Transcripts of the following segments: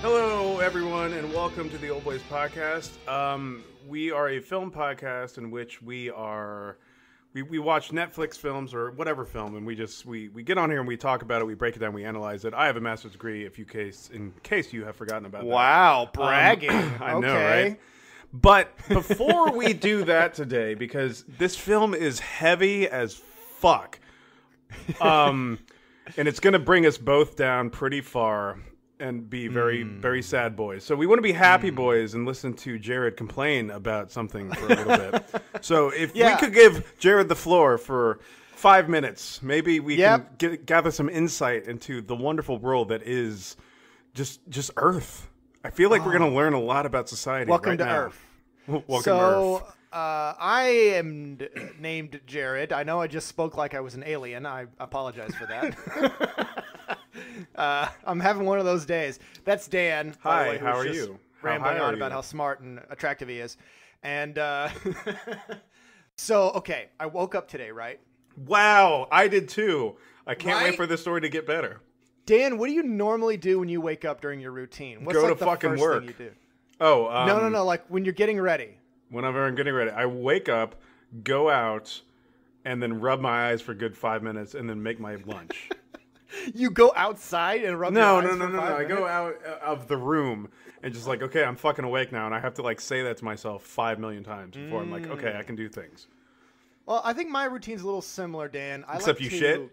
Hello, everyone, and welcome to the Old Boys Podcast. We are a film podcast in which we watch Netflix films or whatever film, and we get on here and we talk about it, we break it down, we analyze it. I have a master's degree, in case you have forgotten about that. Wow, bragging. I know, right? But before we do that today, because this film is heavy as fuck, and it's going to bring us both down pretty far and be very, very sad boys. So we want to be happy boys and listen to Jared complain about something for a little bit. So if we could give Jared the floor for 5 minutes, maybe we can gather some insight into the wonderful world that is just Earth. I feel like we're going to learn a lot about society right now. Welcome to Earth. Welcome to Earth. I am named Jared. I know I just spoke like I was an alien. I apologize for that. I'm having one of those days. That's Dan. Hi, by the way, how are you? Rambling on about how smart and attractive he is. And so, okay, I woke up today, right? Wow, I did too. I can't wait for this story to get better. Dan, what do you normally do when you wake up during your routine? What's like the fucking first thing you do? Oh, no. Like when you're getting ready. Whenever I'm getting ready, I wake up, go out, and then rub my eyes for a good 5 minutes, and then make my lunch. You go outside and rub your eyes? No, no, no, no. I go out of the room and just like, okay, I'm fucking awake now, and I have to like say that to myself 5 million times before I'm like, okay, I can do things. Well, I think my routine's a little similar, Dan. Except you shit?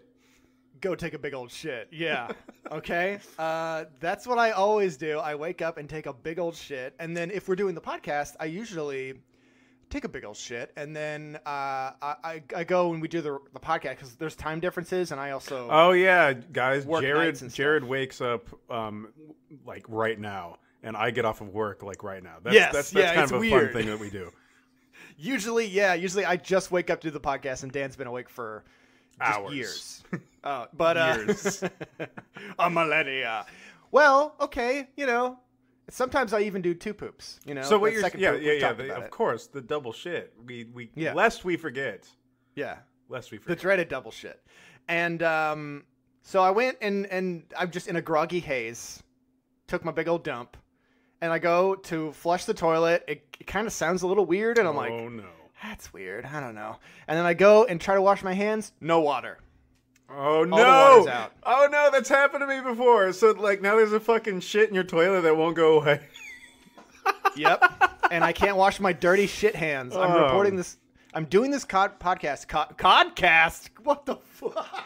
Go take a big old shit. Yeah. Okay. That's what I always do. I wake up and take a big old shit. And then if we're doing the podcast, I usually take a big old shit. And then I go and we do the podcast because there's time differences. And I also. Oh, yeah. Guys, Jared wakes up like right now. And I get off of work like right now. That's kind of a weird fun thing that we do. Usually. Yeah. Usually I just wake up to do the podcast and Dan's been awake for hours. Years. A millennia. Well, okay, you know, sometimes I even do two poops, you know. So what you're, of course, the double shit. Lest we forget. The dreaded double shit. And so I went and I'm just in a groggy haze, took my big old dump, and I go to flush the toilet. It kind of sounds a little weird, and I'm like, oh no. That's weird. I don't know. And then I go and try to wash my hands. No water. Oh, no. All the water's out. Oh, no. That's happened to me before. So, like, now there's a fucking shit in your toilet that won't go away. Yep. And I can't wash my dirty shit hands. I'm reporting this. I'm doing this podcast. Codcast? What the fuck?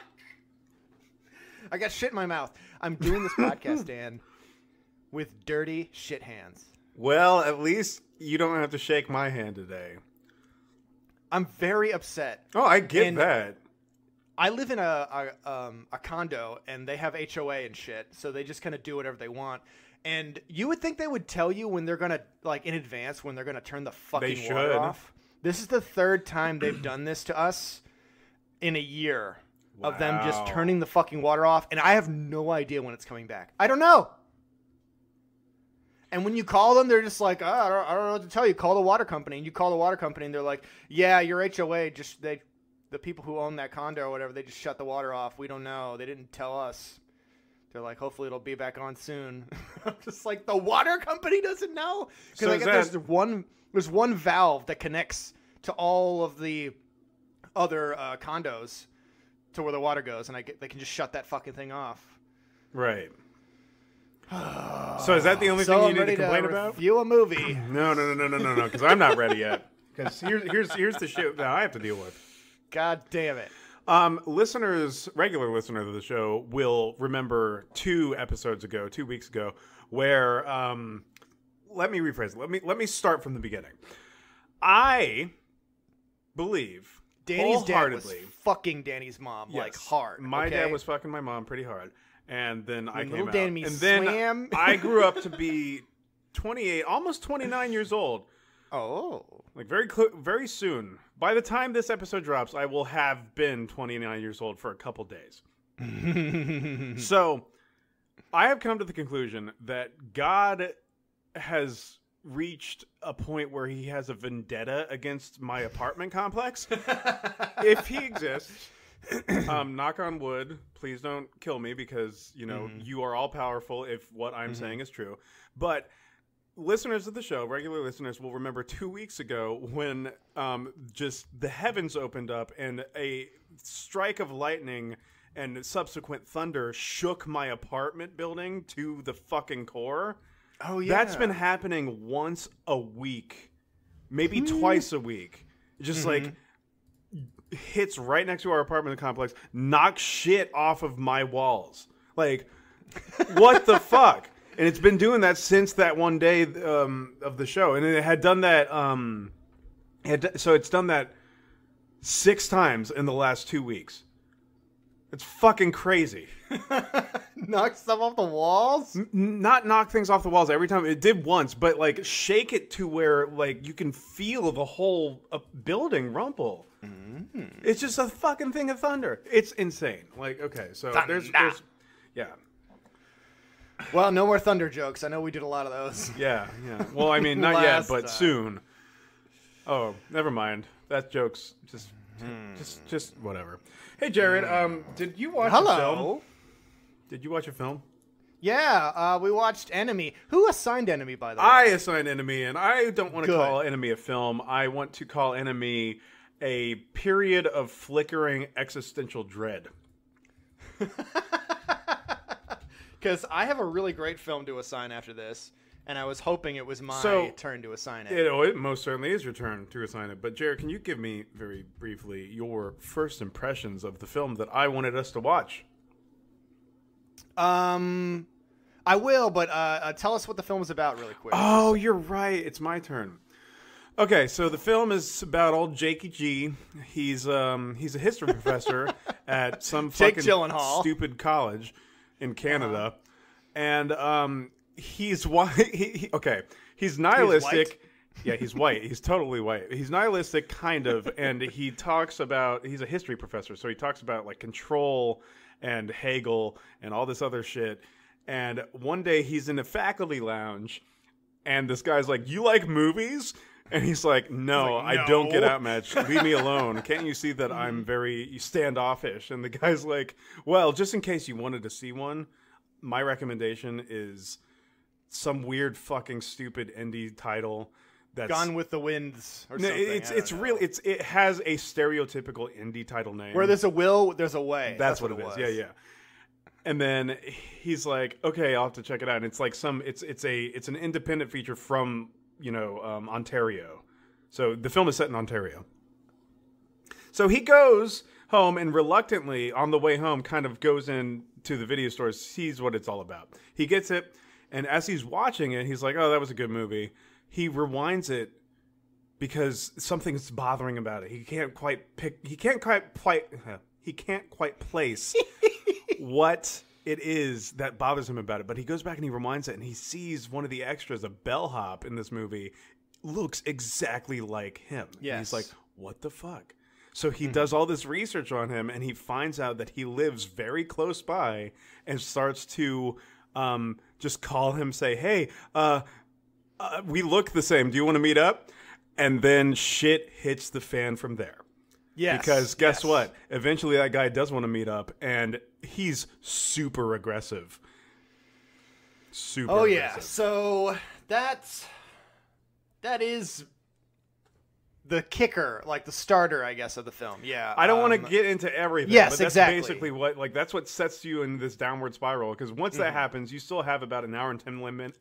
I got shit in my mouth. I'm doing this podcast, Dan, with dirty shit hands. Well, at least you don't have to shake my hand today. I'm very upset. Oh, I get that. I live in a condo, and they have HOA and shit, so they just kind of do whatever they want. And you would think they would tell you when they're going to, like, in advance, when they're going to turn the fucking water off. This is the third time they've done this to us in a year of them just turning the fucking water off, and I have no idea when it's coming back. I don't know. And when you call them, they're just like, oh, I don't know what to tell you. Call the water company. And you call the water company, and they're like, yeah, your HOA, the people who own that condo or whatever, they just shut the water off. We don't know. They didn't tell us. They're like, hopefully it'll be back on soon. I'm just like, the water company doesn't know? Because so there's one valve that connects to all of the other condos to where the water goes, and they can just shut that fucking thing off. Right. So is that the only thing you need to complain about? Review a movie. No, because I'm not ready yet. Because here's the shit that I have to deal with. God damn it. Listeners, regular listeners of the show will remember 2 weeks ago, where let me rephrase it. Let me start from the beginning. I believe Danny's dad was fucking Danny's mom, yes, like hard. My dad was fucking my mom pretty hard. And then I came out, and then I grew up to be 28, almost 29 years old. Oh, like very soon. By the time this episode drops, I will have been 29 years old for a couple days. So I have come to the conclusion that God has reached a point where he has a vendetta against my apartment complex, if he exists. Knock on wood, please don't kill me, because you know you are all powerful if what I'm saying is true. But listeners of the show, regular listeners, will remember 2 weeks ago when just the heavens opened up and a strike of lightning and subsequent thunder shook my apartment building to the fucking core. Oh yeah, that's been happening once a week, maybe twice a week. Just like hits right next to our apartment complex, knocks shit off of my walls. Like, what the fuck? And it's been doing that since that one day of the show, and it had done that. So it's done that 6 times in the last 2 weeks. It's fucking crazy. Knock stuff off the walls? Not knock things off the walls every time. It did once, but like shake it to where like you can feel the whole building rumble. It's just a fucking thing of thunder. It's insane. Like, okay, so there's yeah. Well, no more thunder jokes. I know we did a lot of those. Yeah, yeah. Well, I mean, not yet, but soon. Oh, never mind. That joke's just whatever. Hey, Jared, did you watch a film? Did you watch a film? Yeah, we watched Enemy. Who assigned Enemy, by the way? I assigned Enemy, and I don't want to call Enemy a film. I want to call Enemy a period of flickering existential dread. Because I have a really great film to assign after this, and I was hoping it was my turn to assign it. It most certainly is your turn to assign it. But, Jared, can you give me, very briefly, your first impressions of the film that I wanted us to watch? I will, but tell us what the film is about really quick. Oh, you're right. It's my turn. Okay, so the film is about old Jakey G. He's a history professor at some fucking stupid college in Canada, and he's white. He's nihilistic. He's he's white. He's totally white. He's nihilistic, kind of, and he talks about, he's a history professor, so he talks about like control and Hegel and all this other shit. And one day he's in a faculty lounge, and this guy's like, "You like movies?" And he's like, no, I don't get outmatched. Leave me alone. Can't you see that I'm very standoffish? And the guy's like, well, just in case you wanted to see one, my recommendation is some weird fucking stupid indie title that's Gone with the Winds or something. It's really it has a stereotypical indie title name. Where there's a will, there's a way. That's what it is. Yeah, yeah. And then he's like, okay, I'll have to check it out. And it's like it's an independent feature from Ontario. So the film is set in Ontario. So he goes home and reluctantly on the way home kind of goes into the video store, sees what it's all about. He gets it, and as he's watching it, he's like, oh, that was a good movie. He rewinds it because something's bothering about it. He can't quite place what it is that bothers him about it, but he goes back and he rewinds it, and he sees one of the extras, a bellhop in this movie, looks exactly like him. Yes. And he's like, what the fuck? So he does all this research on him, and he finds out that he lives very close by, and starts to just call him, say, hey, we look the same. Do you want to meet up? And then shit hits the fan from there. Yes. Because guess what? Eventually that guy does want to meet up, and he's super aggressive. Super aggressive. Yeah. So that is the kicker, like the starter, I guess, of the film. Yeah. I don't want to get into everything, but that's basically what that's what sets you in this downward spiral, because once that happens, you still have about an hour and 10 lemons.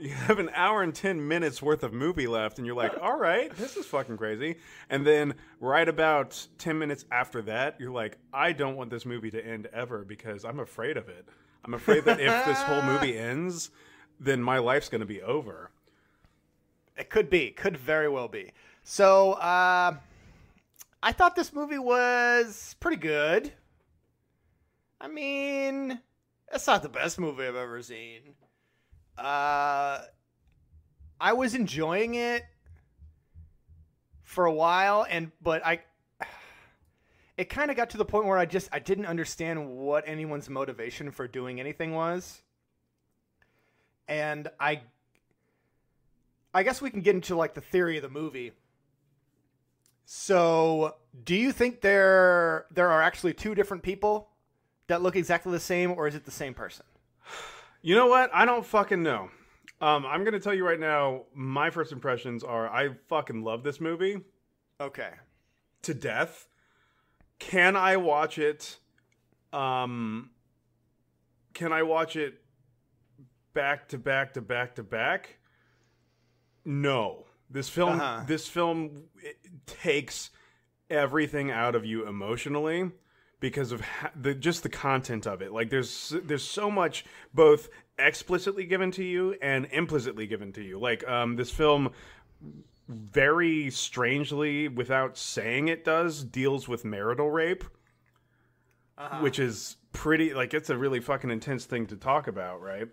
You have an hour and 10 minutes worth of movie left, and you're like, all right, this is fucking crazy. And then right about 10 minutes after that, you're like, I don't want this movie to end ever, because I'm afraid of it. I'm afraid that if this whole movie ends, then my life's going to be over. It could be. Could very well be. So I thought this movie was pretty good. I mean, it's not the best movie I've ever seen. I was enjoying it for a while, but it kind of got to the point where I didn't understand what anyone's motivation for doing anything was. And I guess we can get into like the theory of the movie. So do you think there are actually two different people that look exactly the same, or is it the same person? You know what? I don't fucking know. I'm going to tell you right now, my first impressions are I fucking love this movie. Okay. To death. Can I watch it? Can I watch it back to back to back to back? No. This film, it takes everything out of you emotionally because of just the content of it. Like there's so much both explicitly given to you and implicitly given to you. Like this film very strangely, without saying it does, deals with marital rape, which is pretty, like, it's a really fucking intense thing to talk about, right?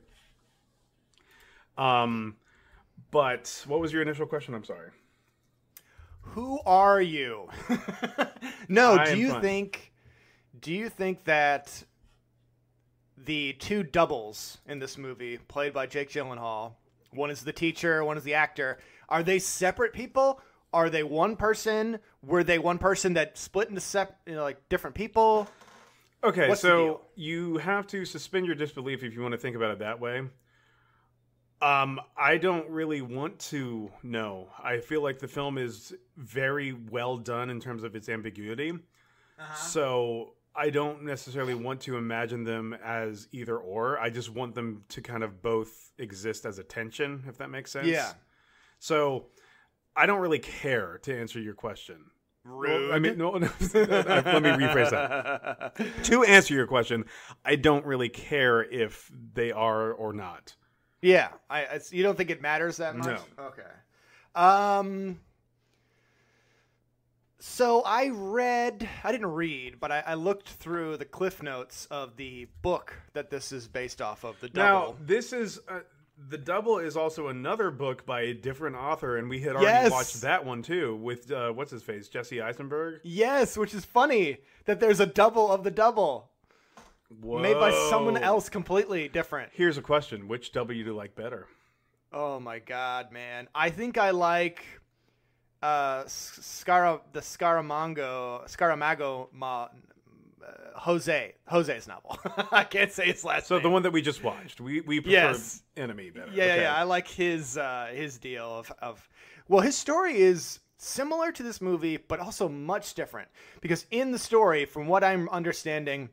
But what was your initial question? I'm sorry. Who are you? No, do you think that the two doubles in this movie, played by Jake Gyllenhaal, one is the teacher, one is the actor, are they separate people? Are they one person? Were they one person that split into like different people? Okay, so you have to suspend your disbelief if you want to think about it that way. I don't really want to know. I feel like the film is very well done in terms of its ambiguity. So I don't necessarily want to imagine them as either or. I just want them to kind of both exist as a tension, if that makes sense. Yeah. So I don't really care, to answer your question. Rude. Well, I mean, no, let me rephrase that. To answer your question, I don't really care if they are or not. Yeah, you don't think it matters that much? No. Okay. So I didn't read, but I looked through the cliff notes of the book that this is based off of, The Double. Now, this is, The Double is also another book by a different author, and we had already watched that one too with, what's-his-face, Jesse Eisenberg? Yes, which is funny that there's a double of The Double. Whoa. Made by someone else completely different. Here's a question. Which double do you like better? Oh, my God, man. I think I like Jose's novel. I can't say his last name. So the one that we just watched. We prefer Enemy better. Yeah, okay. Yeah. I like his deal of... Well, his story is similar to this movie, but also much different. Because in the story, from what I'm understanding...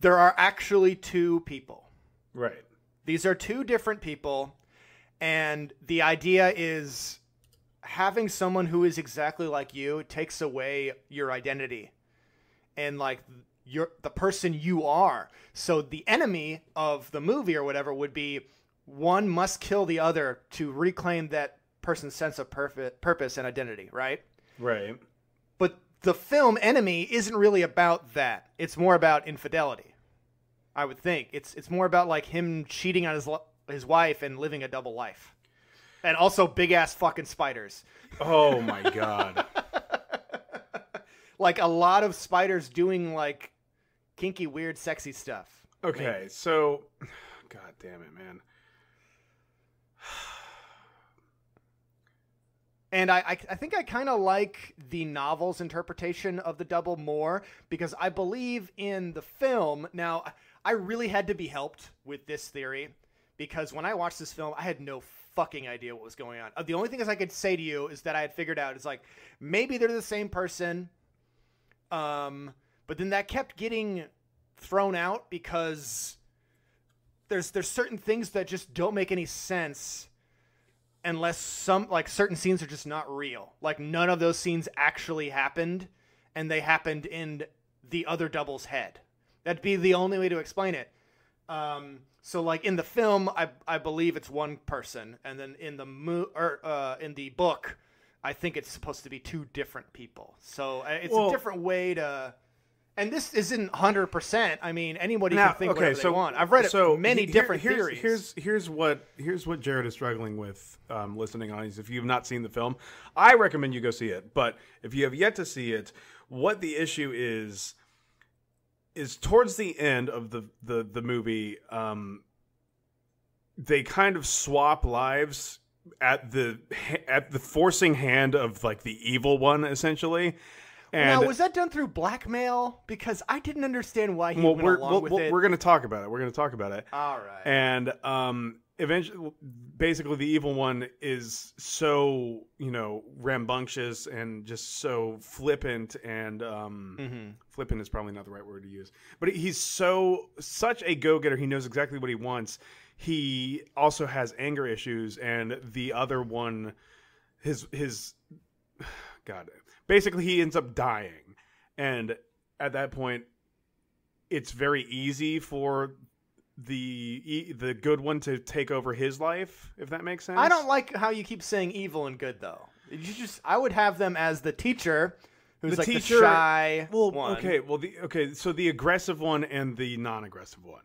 there are actually two people. Right. These are two different people. And the idea is having someone who is exactly like you takes away your identity and like the person you are. So the enemy of the movie or whatever would be one must kill the other to reclaim that person's sense of purpose and identity. Right. Right. But the film Enemy isn't really about that. It's more about infidelity. I would think it's more about like him cheating on his wife and living a double life, and also big ass fucking spiders. Oh my God! Like a lot of spiders doing like kinky, weird, sexy stuff. Okay, maybe. So, God damn it, man. And I think I kind of like the novel's interpretation of The Double more because I believe in the film. Now, I really had to be helped with this theory because when I watched this film, I had no fucking idea what was going on. The only thing I could say to you is that I had figured out is like maybe they're the same person. But then that kept getting thrown out because there's certain things that just don't make any sense. Unless certain scenes are just not real. Like none of those scenes actually happened and they happened in the other double's head. That'd be the only way to explain it. So like in the film, I believe it's one person. And then in the book, I think it's supposed to be two different people. So it's a different way to, and this isn't 100%. I mean, anybody can think whatever they want. I've read many different theories. Here's what Jared is struggling with listening on. If you've not seen the film, I recommend you go see it. But if you have yet to see it, what the issue is towards the end of the movie, they kind of swap lives at the forcing hand of like the evil one, essentially. And now, was that done through blackmail? Because I didn't understand why he went along with it. We're going to talk about it. All right. And eventually, basically, the evil one is so, you know, rambunctious and just so flippant. And flippant is probably not the right word to use. But he's such a go-getter. He knows exactly what he wants. He also has anger issues. And the other one, his God, basically, he ends up dying, and at that point, it's very easy for the good one to take over his life, if that makes sense. I don't like how you keep saying evil and good, though. I would have them as the teacher, who's like the shy one. Okay, well, so the aggressive one and the non-aggressive one.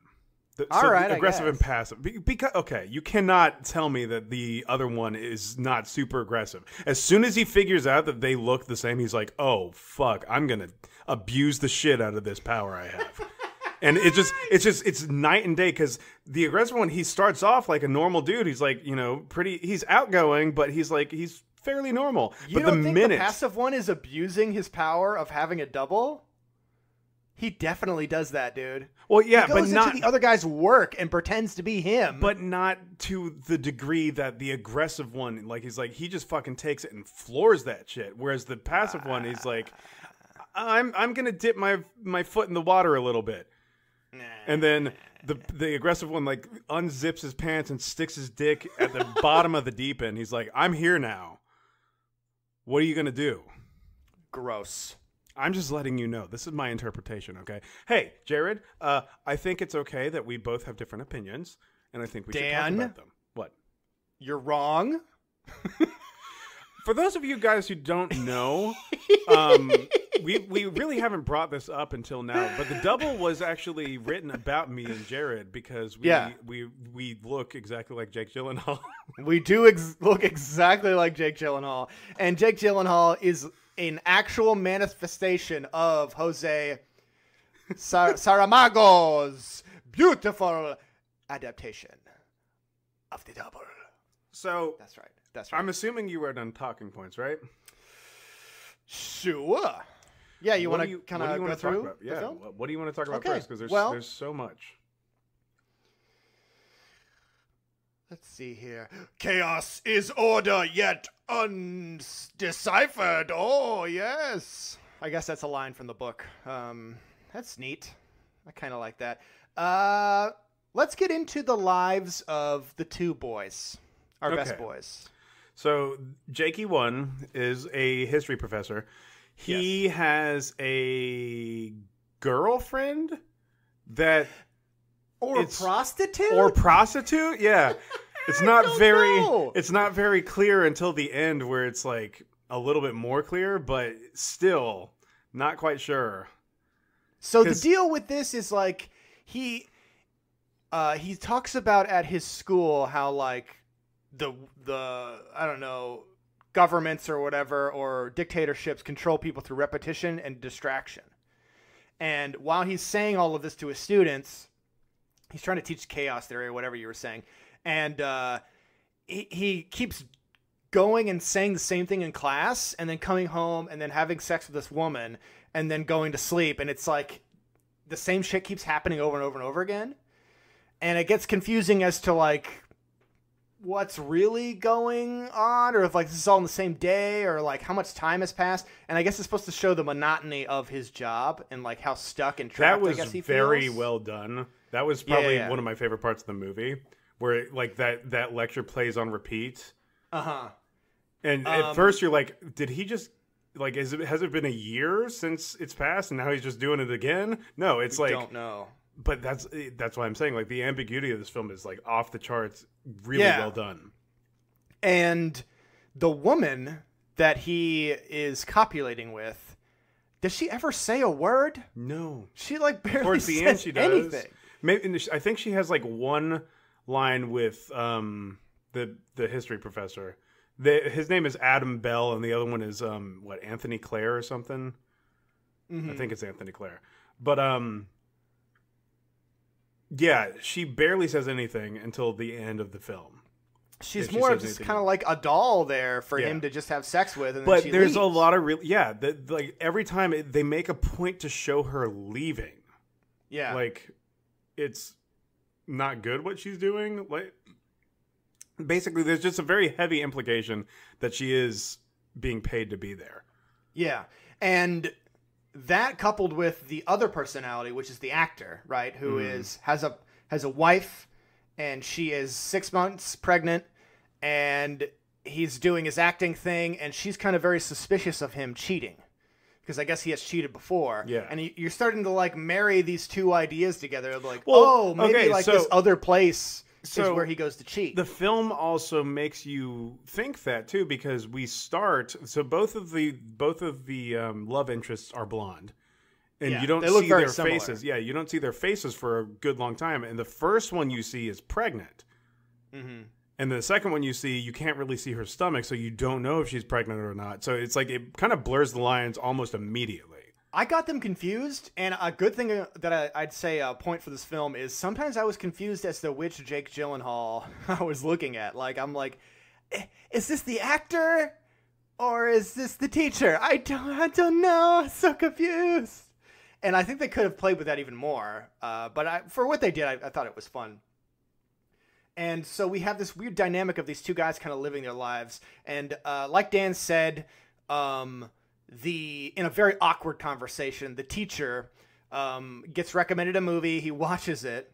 All right, aggressive and passive. Because you cannot tell me that the other one is not super aggressive. As soon as he figures out that they look the same, he's like, "Oh fuck, I'm gonna abuse the shit out of this power I have." And it's night and day, because the aggressive one, he starts off like a normal dude. He's like, you know, he's outgoing, but he's fairly normal. You don't think the passive one is abusing his power of having a double? He definitely does that, dude. Well, yeah, but not to the other guy's work and pretends to be him, but not to the degree that the aggressive one, like, he's like, he just fucking takes it and floors that shit. Whereas the passive one, he's like, I'm gonna dip my foot in the water a little bit, and then the aggressive one like unzips his pants and sticks his dick at the bottom of the deep end. He's like, I'm here now. What are you gonna do? Gross. I'm just letting you know. This is my interpretation, okay? Hey, Jared, I think it's okay that we both have different opinions, and I think we should talk about them. What? You're wrong. For those of you guys who don't know, we really haven't brought this up until now, but The Double was actually written about me and Jared, because we look exactly like Jake Gyllenhaal. We do look exactly like Jake Gyllenhaal, and Jake Gyllenhaal is an actual manifestation of Jose Saramago's beautiful adaptation of The Double. So that's right. That's right. I'm assuming you were done talking points, right? Sure. Yeah, you want to kind of go through? Yeah. What do you want to talk about first? Because there's so much. Let's see here. Chaos is order yet undeciphered. Oh, yes. I guess that's a line from the book. That's neat. I kind of like that. Let's get into the lives of the two boys, our best boys. So Jakey One is a history professor. He has a girlfriend that... Or prostitute? Or prostitute, yeah. It's not it's not very clear until the end, where it's like a little bit more clear, but still not quite sure. So the deal with this is like he talks about at his school how like the I don't know, governments or whatever, or dictatorships control people through repetition and distraction. And while he's saying all of this to his students, he's trying to teach chaos theory or whatever you were saying. And he keeps going and saying the same thing in class, and then coming home and then having sex with this woman and then going to sleep. And it's like the same shit keeps happening over and over and over again. And it gets confusing as to like what's really going on, or if like this is all on the same day, or like how much time has passed. And I guess it's supposed to show the monotony of his job and like how stuck and trapped I guess he feels. That was very well done. That was probably one of my favorite parts of the movie, where like that lecture plays on repeat. And at first you're like, did he just like, has it been a year since it's passed and now he's just doing it again? No, it's like, don't know. But that's why I'm saying like the ambiguity of this film is like off the charts, really well done. And the woman that he is copulating with, does she ever say a word? No. She like barely towards the end she does. Anything. Maybe, I think she has like one line with the history professor. His name is Adam Bell, and the other one is what, Anthony Clare or something. I think it's Anthony Clare. But yeah, she barely says anything until the end of the film. She's more of just kind of like a doll there for him to just have sex with. And but then there's leaves. A lot of real, like every time they make a point to show her leaving. Yeah, like it's not good what she's doing. Like basically, there's just a very heavy implication that she is being paid to be there. Yeah, and that coupled with the other personality, which is the actor, right, who has a wife. And she is 6 months pregnant, and he's doing his acting thing, and she's kind of very suspicious of him cheating, because I guess he has cheated before. Yeah. And you're starting to like marry these two ideas together. Like, well, oh, maybe okay, like so, this other place is where he goes to cheat. The film also makes you think that too, because we start. So both of the love interests are blonde. And you don't see their faces. Yeah, you don't see their faces for a good long time. And the first one you see is pregnant. Mm-hmm. And the second one you see, you can't really see her stomach, so you don't know if she's pregnant or not. So it's like it kind of blurs the lines almost immediately. I got them confused, and a good thing that I'd say a point for this film is sometimes I was confused as to which Jake Gyllenhaal I was looking at. Like, I'm like, is this the actor or is this the teacher? I don't know. I'm so confused. And I think they could have played with that even more. But for what they did, I thought it was fun. And so we have this weird dynamic of these two guys kind of living their lives. And like Dan said, in a very awkward conversation, the teacher gets recommended a movie. He watches it.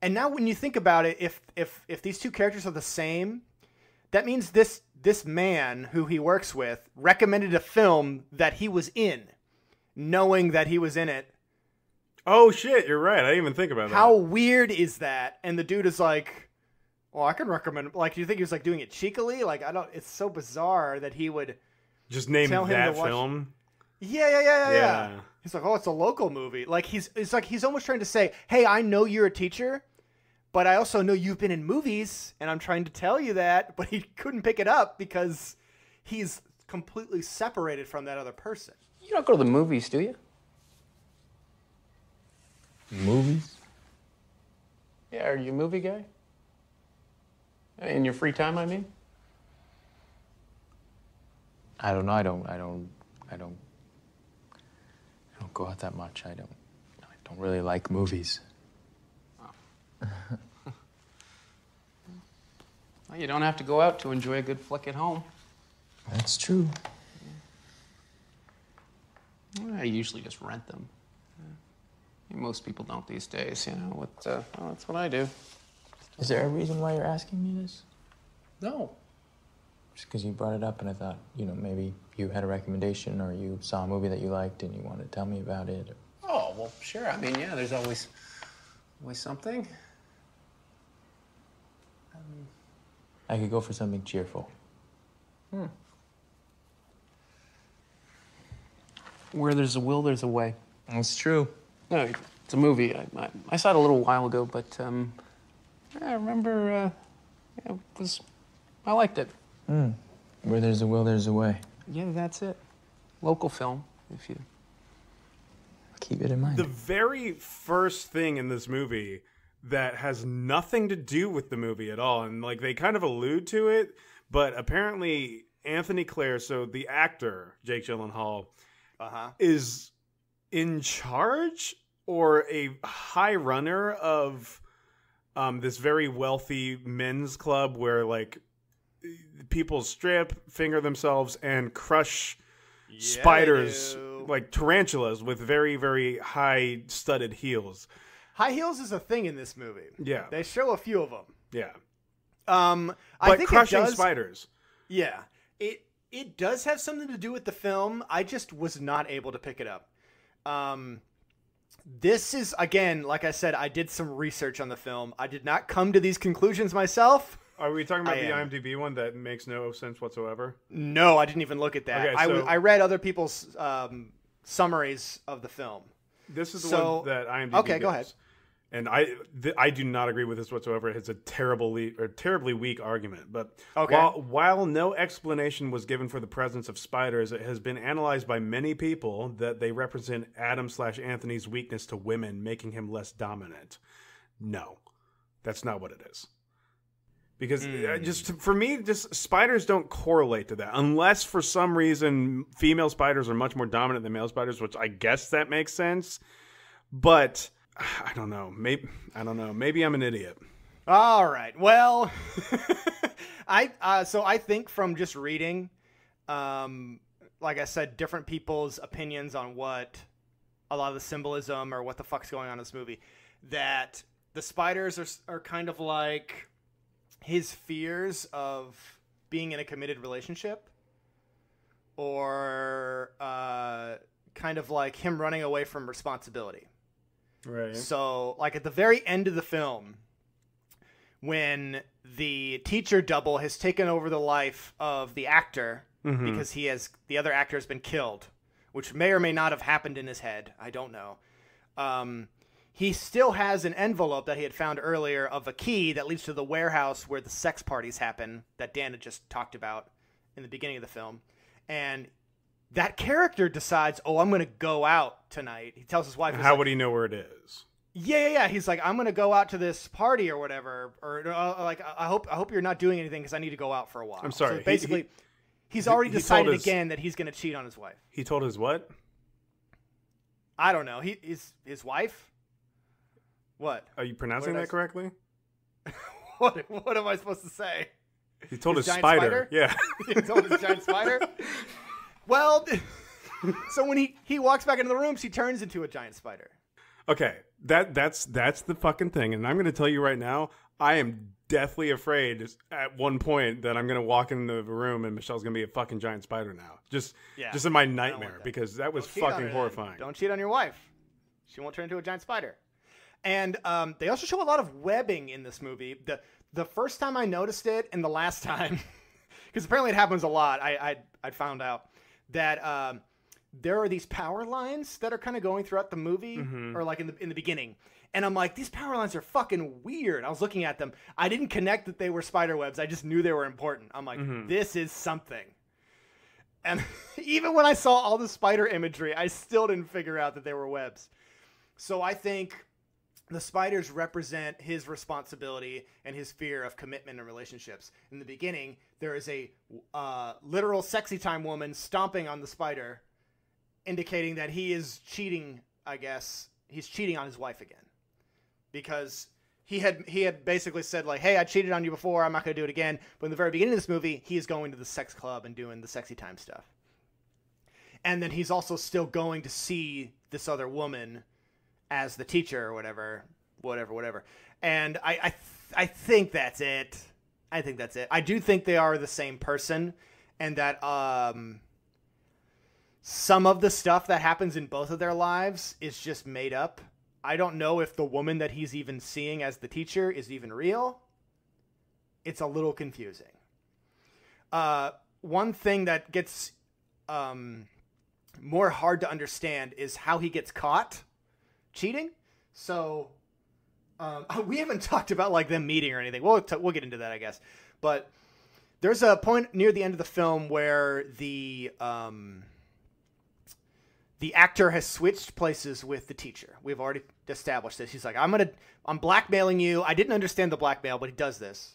And now when you think about it, if these two characters are the same, that means this man who he works with recommended a film that he was in, knowing that he was in it. Oh shit, you're right. I didn't even think about that. How weird is that? And the dude is like, well, I can recommend it. Like, do you think he was like doing it cheekily? Like, I don't, it's so bizarre that he would just name that film. Yeah. He's like, oh, it's a local movie. Like he's almost trying to say, hey, I know you're a teacher, but I also know you've been in movies and I'm trying to tell you that, but he couldn't pick it up because he's completely separated from that other person. You don't go to the movies, do you? Movies? Yeah, are you a movie guy? In your free time, I mean? I don't know. I don't go out that much. I don't really like movies. Oh. Well, you don't have to go out to enjoy a good flick at home. That's true. I usually just rent them. Yeah. Most people don't these days, you know. Well, that's what I do. Is there a reason why you're asking me this? No. Just because you brought it up and I thought, you know, maybe you had a recommendation or you saw a movie that you liked and you wanted to tell me about it. Or... Oh, well, sure. I mean, yeah, there's always something. I could go for something cheerful. Hmm. Where there's a will, there's a way. That's true. No, it's a movie. I saw it a little while ago, but I remember I liked it. Mm. Where there's a will, there's a way. Yeah, that's it. Local film, if you keep it in mind. The very first thing in this movie that has nothing to do with the movie at all, and like they kind of allude to it, but apparently Anthony Clare, so the actor Jake Gyllenhaal. Is in charge or a high runner of this very wealthy men's club where like people strip, finger themselves, and crush spiders like tarantulas with very, very high studded heels. High heels is a thing in this movie. Yeah, they show a few of them. Yeah, but I think crushing spiders. Yeah, It does have something to do with the film. I just was not able to pick it up. This is, again, like I said, I did some research on the film. I did not come to these conclusions myself. Are we talking about the IMDb one that makes no sense whatsoever? No, I didn't even look at that. Okay, so I read other people's summaries of the film. This is the one that IMDb goes. Go ahead. And I do not agree with this whatsoever. It's a terribly weak argument. But while no explanation was given for the presence of spiders, it has been analyzed by many people that they represent Adam/Anthony's weakness to women, making him less dominant. No, that's not what it is. Because just for me, just spiders don't correlate to that, unless for some reason female spiders are much more dominant than male spiders, which I guess that makes sense. But I don't know. Maybe I don't know. Maybe I'm an idiot. All right. Well, I think from just reading, like I said, different people's opinions on what a lot of the symbolism or what the fuck's going on in this movie, that the spiders are kind of like his fears of being in a committed relationship, or kind of like him running away from responsibility. Right. So like at the very end of the film, when the teacher double has taken over the life of the actor because he has, the other actor has been killed, which may or may not have happened in his head. I don't know. He still has an envelope that he had found earlier of a key that leads to the warehouse where the sex parties happen that Dan had just talked about in the beginning of the film. And that character decides, oh, I'm going to go out tonight. He tells his wife. How would he know where it is? Yeah. He's like, I'm going to go out to this party or whatever. Or like, I hope you're not doing anything because I need to go out for a while. I'm sorry. So basically, he's already decided again that he's going to cheat on his wife. He told his what? I don't know. His wife? What? Are you pronouncing that correctly? What am I supposed to say? He told his spider. Yeah. He told his giant spider? Well, so when he walks back into the room, she turns into a giant spider. Okay. That's the fucking thing. And I'm going to tell you right now, I am deathly afraid at one point that I'm going to walk in the room and Michelle's going to be a fucking giant spider now. Just in my nightmare, because that was fucking horrifying. Don't cheat on your wife. She won't turn into a giant spider. And they also show a lot of webbing in this movie. The first time I noticed it and the last time, because apparently it happens a lot, I found out that there are these power lines that are kind of going throughout the movie, or like in the beginning. And I'm like, these power lines are fucking weird. I was looking at them. I didn't connect that they were spider webs. I just knew they were important. I'm like, this is something. And even when I saw all the spider imagery, I still didn't figure out that they were webs. So I think the spiders represent his responsibility and his fear of commitment and relationships. In the beginning, there is a literal sexy time woman stomping on the spider, indicating that he is cheating, I guess. He's cheating on his wife again. Because he had basically said, like, hey, I cheated on you before. I'm not going to do it again. But in the very beginning of this movie, he is going to the sex club and doing the sexy time stuff. And then he's also still going to see this other woman as the teacher or whatever. And I think that's it. I do think they are the same person, and that some of the stuff that happens in both of their lives is just made up. I don't know if the woman that he's even seeing as the teacher is even real. It's a little confusing. One thing that gets more hard to understand is how he gets caught cheating. So we haven't talked about like them meeting or anything. We'll get into that, I guess. But there's a point near the end of the film where the actor has switched places with the teacher. We've already established this. He's like, I'm blackmailing you. I didn't understand the blackmail, but he does this.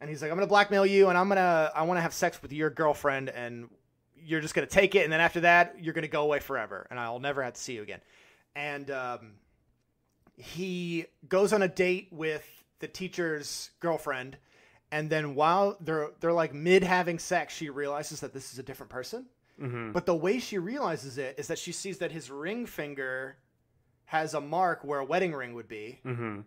And he's like, I'm gonna blackmail you, and I wanna have sex with your girlfriend, and you're just gonna take it, and then after that you're gonna go away forever, and I'll never have to see you again. And he goes on a date with the teacher's girlfriend, and then while they're like mid having sex, she realizes that this is a different person. But the way she realizes it is that she sees that his ring finger has a mark where a wedding ring would be, and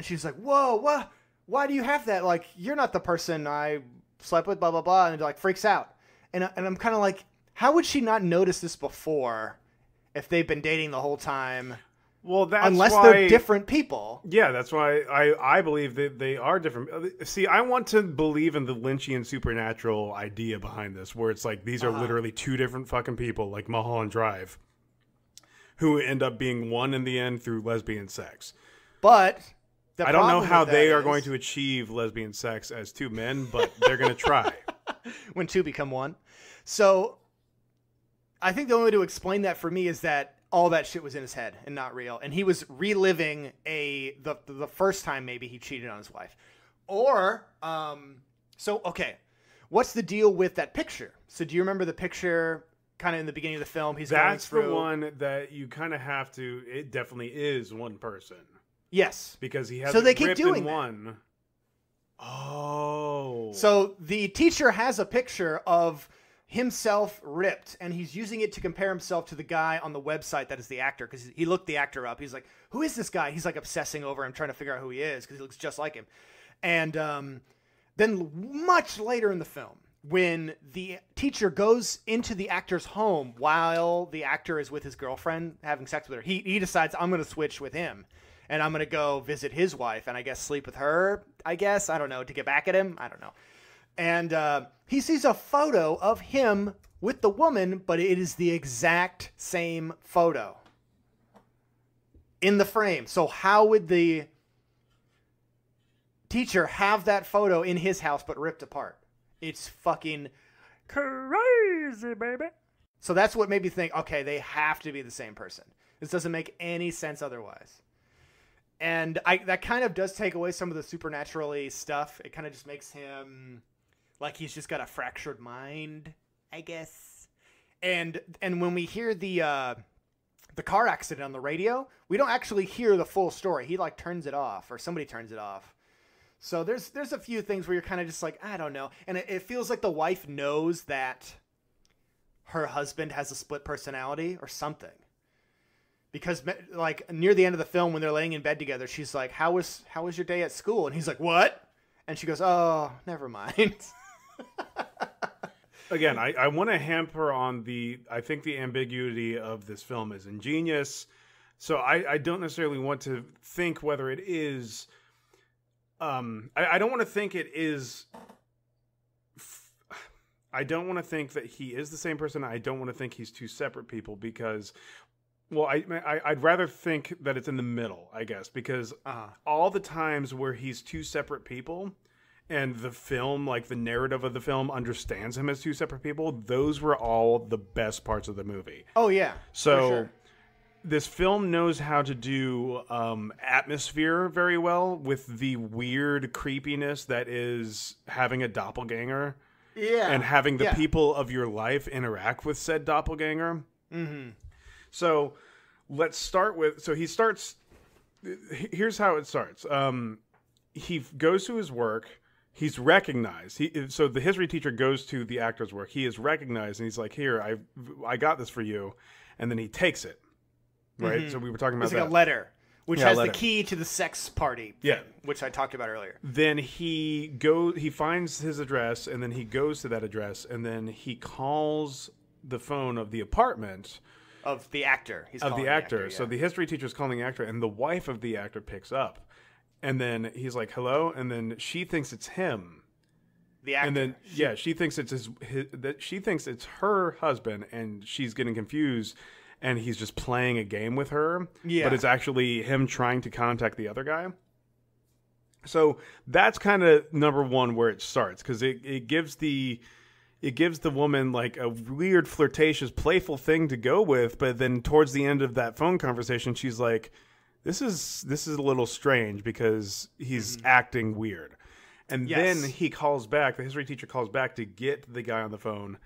she's like, "Whoa, what? Why do you have that? Like, you're not the person I slept with." Blah blah blah, and it, like, freaks out. And I'm kind of like, how would she not notice this before? If they've been dating the whole time. Well, that's unless they're different people. Yeah, that's why I believe that they are different. See, I want to believe in the Lynchian supernatural idea behind this, where it's like these are literally two different fucking people, like Mulholland Drive, who end up being one in the end through lesbian sex. But I don't know how they are going to achieve lesbian sex as two men, but they're going to try. When two become one. So I think the only way to explain that for me is that all that shit was in his head and not real. And he was reliving the first time maybe he cheated on his wife. Or, so, okay, what's the deal with that picture? So do you remember the picture kind of in the beginning of the film? He's That's going through... the one that you kind of have to, it definitely is one person. Yes. Because he has so they keep doing one. Oh. So the teacher has a picture of himself ripped, and he's using it to compare himself to the guy on the website that is the actor, because he looked the actor up. He's like, who is this guy? He's like obsessing over him, trying to figure out who he is, because he looks just like him. And then much later in the film, when the teacher goes into the actor's home while the actor is with his girlfriend having sex with her, he decides, I'm going to switch with him. And I'm going to go visit his wife and I guess sleep with her, I guess. I don't know. To get back at him. I don't know. And he sees a photo of him with the woman, but it is the exact same photo in the frame. So how would the teacher have that photo in his house but ripped apart? It's fucking crazy, baby. So that's what made me think, okay, they have to be the same person. This doesn't make any sense otherwise. And that kind of does take away some of the supernaturally stuff. It kind of just makes him like he's just got a fractured mind, I guess. And when we hear the car accident on the radio, we don't actually hear the full story. He like turns it off, or somebody turns it off. So there's a few things where you're kind of just like, I don't know. And it feels like the wife knows that her husband has a split personality or something. Because, like, near the end of the film, when they're laying in bed together, she's like, how was your day at school? And he's like, what? And she goes, oh, never mind. Again, I want to hamper on the, I think the ambiguity of this film is ingenious. So I don't necessarily want to think whether it is, I don't want to think it is, I don't want to think that he is the same person. I don't want to think he's two separate people because... Well, I'd rather think that it's in the middle, I guess, because all the times where he's two separate people and the film, like the narrative of the film understands him as two separate people, those were all the best parts of the movie. Oh, yeah. So sure. This film knows how to do atmosphere very well with the weird creepiness that is having a doppelganger. Yeah. And having the people of your life interact with said doppelganger. Mm-hmm. So let's start with, so he starts, here's how it starts. He goes to his work. He's recognized. So the history teacher goes to the actor's work. He is recognized and he's like, here, I got this for you. And then he takes it. Right. Mm-hmm. So we were talking about it's like that. A letter, which has the key to the sex party. Yeah. Thing, which I talked about earlier. Then he finds his address and then he goes to that address and then he calls the phone of the apartment. Of the actor. He's of the actor. So the history teacher's calling the actor, and the wife of the actor picks up. And then he's like, hello? And then she thinks it's him. The actor. And then, yeah, she thinks it's she thinks it's her husband, and she's getting confused, and he's just playing a game with her. Yeah. But it's actually him trying to contact the other guy. So that's kind of number one where it starts, because it gives the... It gives the woman like a weird flirtatious, playful thing to go with. But then towards the end of that phone conversation, she's like, this is a little strange because he's acting weird. And then he calls back. The history teacher calls back to get the guy on the phone.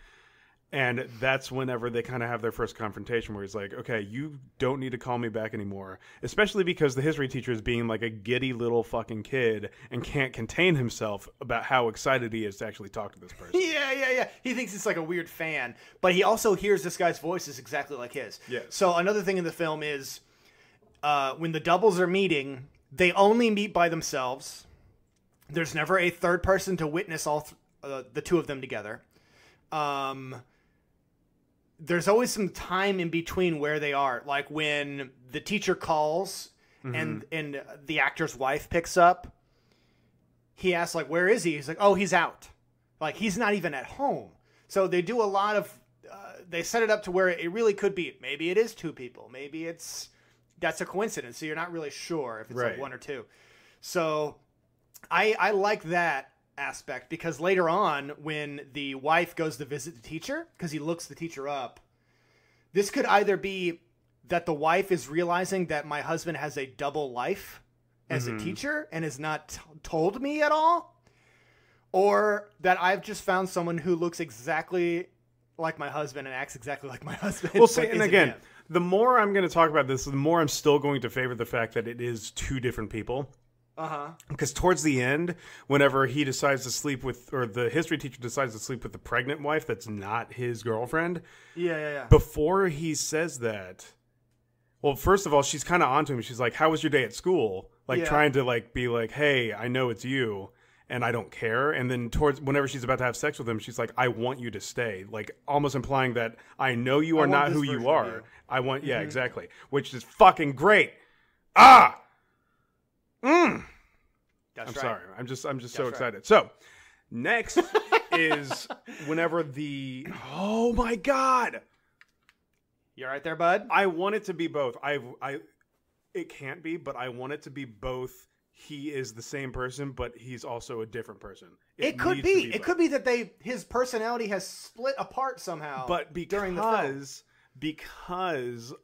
And that's whenever they kind of have their first confrontation where he's like, okay, you don't need to call me back anymore. Especially because the history teacher is being like a giddy little fucking kid and can't contain himself about how excited he is to actually talk to this person. Yeah. He thinks it's like a weird fan. But he also hears this guy's voice is exactly like his. Yeah. So another thing in the film is when the doubles are meeting, they only meet by themselves. There's never a third person to witness all the two of them together. There's always some time in between where they are. Like when the teacher calls and the actor's wife picks up, he asks like, where is he? He's like, oh, he's out. Like he's not even at home. So they do a lot of, they set it up to where it really could be, maybe it is two people. Maybe that's a coincidence. So you're not really sure if it's like one or two. So I like that aspect, because later on when the wife goes to visit the teacher, because he looks the teacher up, this could either be that the wife is realizing that my husband has a double life as a teacher and has not told me at all, or that I've just found someone who looks exactly like my husband and acts exactly like my husband. Well, see, and again, the more I'm going to talk about this, the more I'm still going to favor the fact that it is two different people. Uh-huh. Because towards the end, whenever he decides to sleep with, or the history teacher decides to sleep with the pregnant wife that's not his girlfriend. Yeah, yeah, yeah. Before he says that, well, first of all, she's kind of onto him. She's like, how was your day at school? Like, trying to, like, be like, hey, I know it's you, and I don't care. And then towards, whenever she's about to have sex with him, she's like, I want you to stay. Like, almost implying that I know you are not who you are. I want, yeah, exactly. Which is fucking great. Ah! That's right. I'm sorry. I'm just so excited. So next is whenever the oh my god, you all right there, bud? I want it to be both. It can't be, but I want it to be both. He is the same person, but he's also a different person. It could be. It could be that his personality has split apart somehow. But because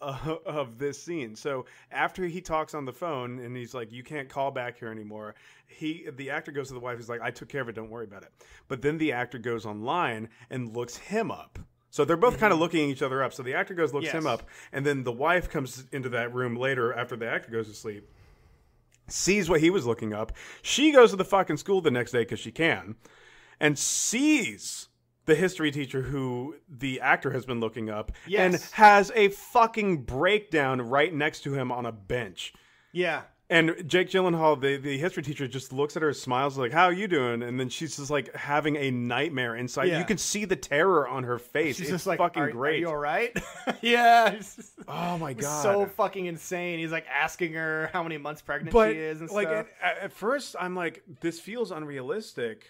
of this scene. So after he talks on the phone and he's like, you can't call back here anymore, the actor goes to the wife. He's like, I took care of it, don't worry about it. But then the actor goes online and looks him up. So they're both kind of looking each other up. So the actor goes, looks him up, and then the wife comes into that room later after the actor goes to sleep, sees what he was looking up. She goes to the fucking school the next day because she can, and sees the history teacher who the actor has been looking up and has a fucking breakdown right next to him on a bench. Yeah. And Jake Gyllenhaal, the history teacher, just looks at her, smiles, like, how are you doing? And then she's just like having a nightmare inside. Yeah. You can see the terror on her face. She's just like, fucking great. Are you all right? Yeah. Just, oh my God. So fucking insane. He's like asking her how many months pregnant she is and stuff. At first I'm like, this feels unrealistic.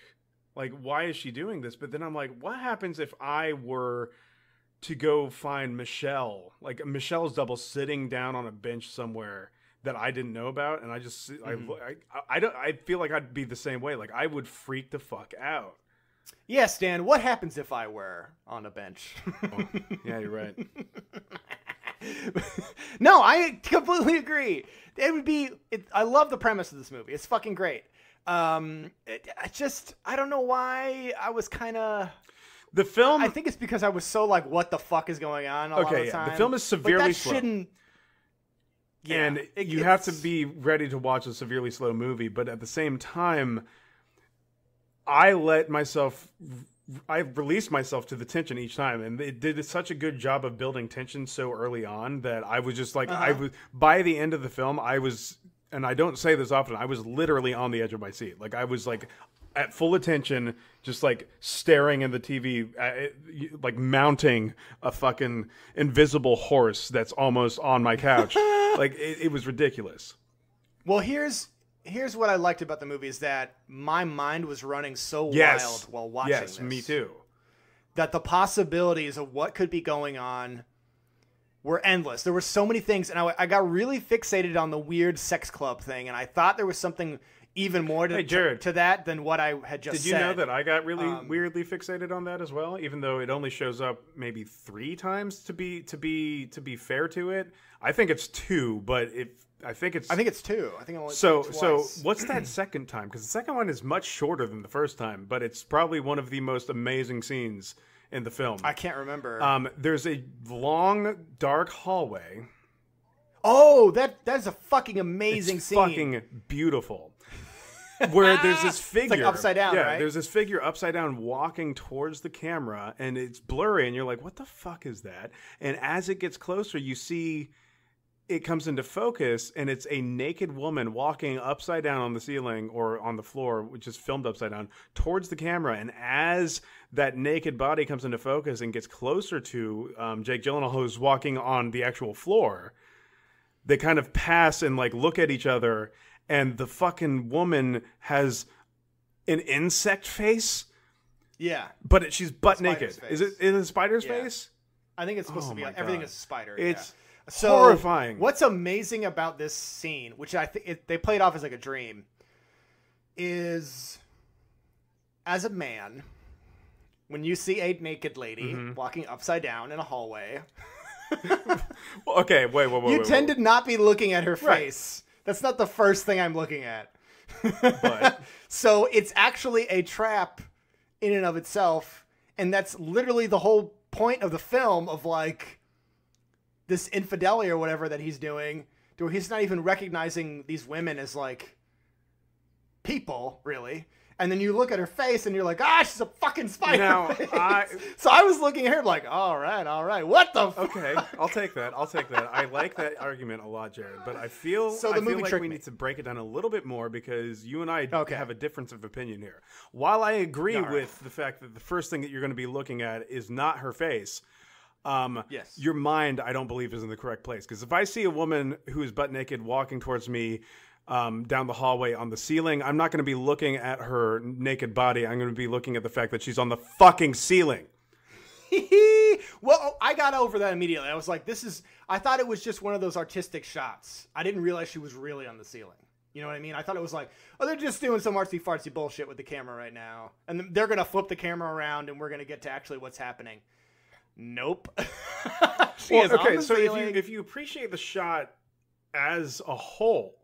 Like, why is she doing this? But then I'm like, what happens if I were to go find Michelle? Like, Michelle's double sitting down on a bench somewhere that I didn't know about, and I just I feel like I'd be the same way. Like, I would freak the fuck out. Yes, Dan, what happens if I were on a bench? Oh, yeah, you're right. No, I completely agree. It would be I love the premise of this movie. It's fucking great. I don't know why I was kind of the film. I think it's because I was so like, what the fuck is going on? A lot of the time. The film is severely slow. And you have to be ready to watch a severely slow movie. But at the same time, I released myself to the tension each time, and it did such a good job of building tension so early on that I was just like, by the end of the film, I was. And I don't say this often, I was literally on the edge of my seat. Like, I was, like, at full attention, just, like, staring at the TV, like, mounting a fucking invisible horse that's almost on my couch. Like, it was ridiculous. Well, here's what I liked about the movie is that my mind was running so wild while watching this. Yes, me too. That the possibilities of what could be going on were endless. There were so many things, and I got really fixated on the weird sex club thing, and I thought there was something even more to that than what I had just said. Did you know that I got really weirdly fixated on that as well? Even though it only shows up maybe 3 times to be fair to it. I think it's 2, but I think it's 2. I think I only so what's that second time? Because the second one is much shorter than the first time, but it's probably one of the most amazing scenes in the film. I can't remember. There's a long, dark hallway. Oh, that's a fucking amazing scene. Fucking beautiful. Where there's this figure. It's like upside down, right? There's this figure upside down walking towards the camera, and it's blurry, and you're like, what the fuck is that? And as it gets closer, you see it comes into focus, and it's a naked woman walking upside down on the ceiling or on the floor, which is filmed upside down, towards the camera. And as that naked body comes into focus and gets closer to Jake Gyllenhaal, who's walking on the actual floor, they kind of pass and like look at each other, and the fucking woman has an insect face. Yeah, but she's butt naked. Face. Is it a spider's face? I think it's supposed to be. Like, everything is a spider. It's so horrifying. What's amazing about this scene, which I think they played off as like a dream, is as a man, when you see a naked lady walking upside down in a hallway, okay, wait, you tend to not be looking at her face. Right. That's not the first thing I'm looking at. But. So it's actually a trap in and of itself. And that's literally the whole point of the film, of like this infidelity or whatever that he's doing, to where he's not even recognizing these women as like people, really. And then you look at her face and you're like, ah, she's a fucking spider. Now, so I was looking at her like, all right, what the fuck? Okay, I'll take that. I'll take that. I like that argument a lot, Jared, but I feel, so the movie feel like we need to break it down a little bit more, because you and I have a difference of opinion here. While I agree with the fact that the first thing that you're going to be looking at is not her face, your mind, I don't believe, is in the correct place. Because if I see a woman who is butt naked walking towards me, down the hallway on the ceiling, I'm not going to be looking at her naked body. I'm going to be looking at the fact that she's on the fucking ceiling. Well, I got over that immediately. I was like, this is, I thought it was just one of those artistic shots. I didn't realize she was really on the ceiling. You know what I mean? I thought it was like, oh, they're just doing some artsy fartsy bullshit with the camera right now. And they're going to flip the camera around and we're going to get to actually what's happening. Nope. She is on the ceiling. If you appreciate the shot as a whole,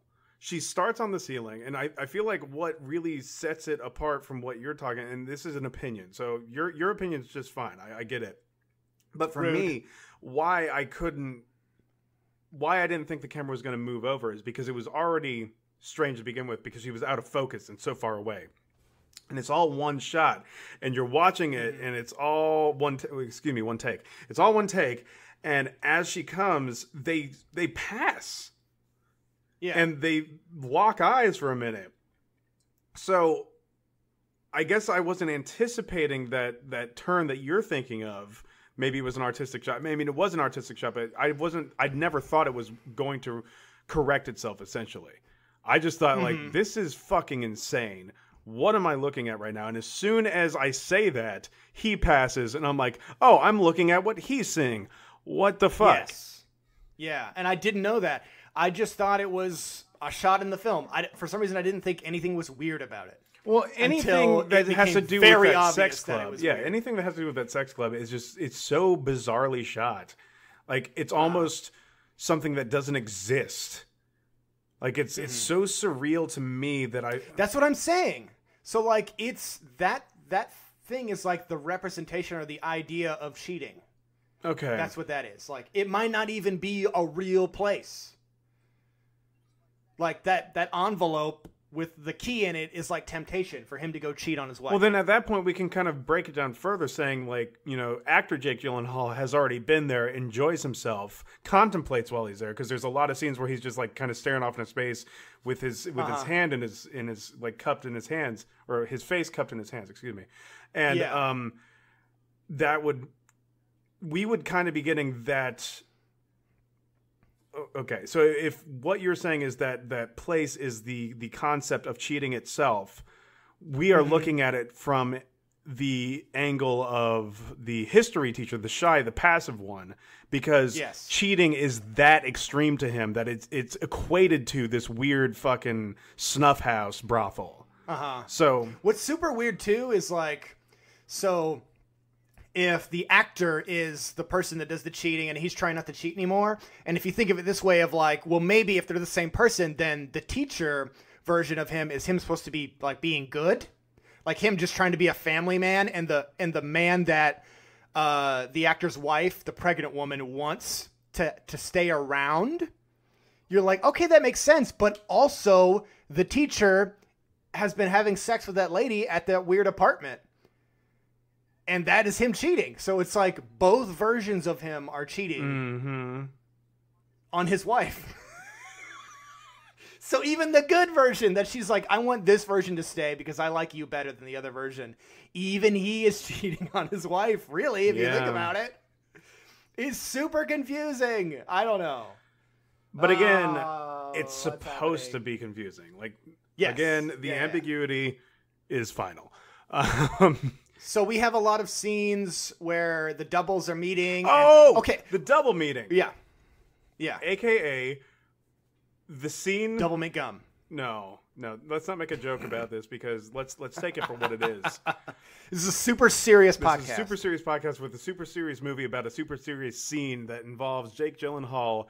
she starts on the ceiling, and I feel like what really sets it apart from what you're talking, and this is an opinion, so your opinion's just fine. I get it. But for me, why I didn't think the camera was going to move over is because it was already strange to begin with, because she was out of focus and so far away. And it's all one shot, and you're watching it, and it's all one take. It's all one take, and as she comes, they pass. Yeah. And they lock eyes for a minute. So I guess I wasn't anticipating that turn that you're thinking of. Maybe it was an artistic shot. I mean, it was an artistic shot, but I'd never thought it was going to correct itself, essentially. I just thought, like, this is fucking insane. What am I looking at right now? And as soon as I say that, he passes, and I'm like, oh, I'm looking at what he's seeing. What the fuck? Yes. Yeah, and I didn't know that. I just thought it was a shot in the film. For some reason, I didn't think anything was weird about it. Well, anything that has to do with that sex club. Yeah, anything that has to do with that sex club is just, it's so bizarrely shot. Like, it's almost something that doesn't exist. Like, it's so surreal to me that I... That's what I'm saying. So, like, it's that thing is, like, the representation or the idea of cheating. Okay. That's what that is. Like, it might not even be a real place. Like, that envelope with the key in it is like temptation for him to go cheat on his wife. Well, then at that point, we can kind of break it down further, saying, like, you know, actor Jake Gyllenhaal has already been there, enjoys himself, contemplates while he's there, because there's a lot of scenes where he's just, like, kind of staring off into space with his hand in his like, cupped in his hands, or his face cupped in his hands, excuse me. And we would kind of be getting that... Okay, so if what you're saying is that place is the concept of cheating itself, we are looking at it from the angle of the history teacher, the shy, the passive one, because cheating is that extreme to him that it's equated to this weird fucking snuffhouse brothel. So what's super weird too is like, so if the actor is the person that does the cheating and he's trying not to cheat anymore. And if you think of it this way of like, well, maybe if they're the same person, then the teacher version of him is him supposed to be like being good, like him just trying to be a family man. And the man that the actor's wife, the pregnant woman, wants to stay around. You're like, okay, that makes sense. But also the teacher has been having sex with that lady at that weird apartment. And that is him cheating. So it's like both versions of him are cheating on his wife. So even the good version that she's like, I want this version to stay because I like you better than the other version. Even he is cheating on his wife, really, if you think about it. It's super confusing. I don't know. But again, it's supposed to be confusing. Like, again, the ambiguity is final. So we have a lot of scenes where the doubles are meeting. The double meeting. Yeah. AKA the scene. Double mint gum. No. Let's not make a joke about this, because let's take it for what it is. This is a super serious podcast. This is a super serious podcast with a super serious movie about a super serious scene that involves Jake Gyllenhaal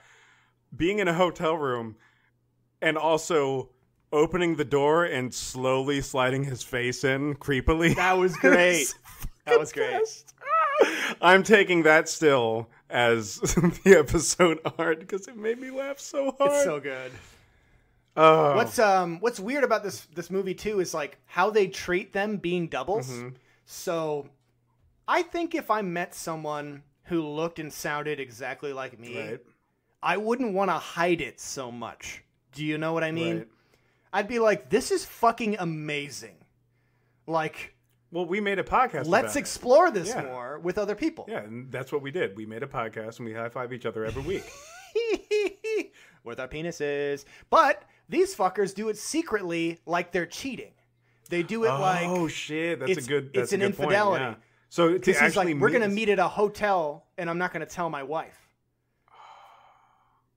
being in a hotel room and also opening the door and slowly sliding his face in creepily. That was great. That was great. I'm taking that still as the episode art because it made me laugh so hard. It's so good. Oh. What's weird about this movie too is like how they treat them being doubles. Mm-hmm. So I think if I met someone who looked and sounded exactly like me, right, I wouldn't want to hide it so much. Do you know what I mean? Right. I'd be like, this is fucking amazing. Like, well, we made a podcast. Let's explore this more with other people. Yeah, and that's what we did. We made a podcast and we high-five each other every week. With our penises. But these fuckers do it secretly like they're cheating. They do it like... Oh, shit. That's a good point. It's an infidelity. Yeah. So to actually like, we're going to meet at a hotel and I'm not going to tell my wife.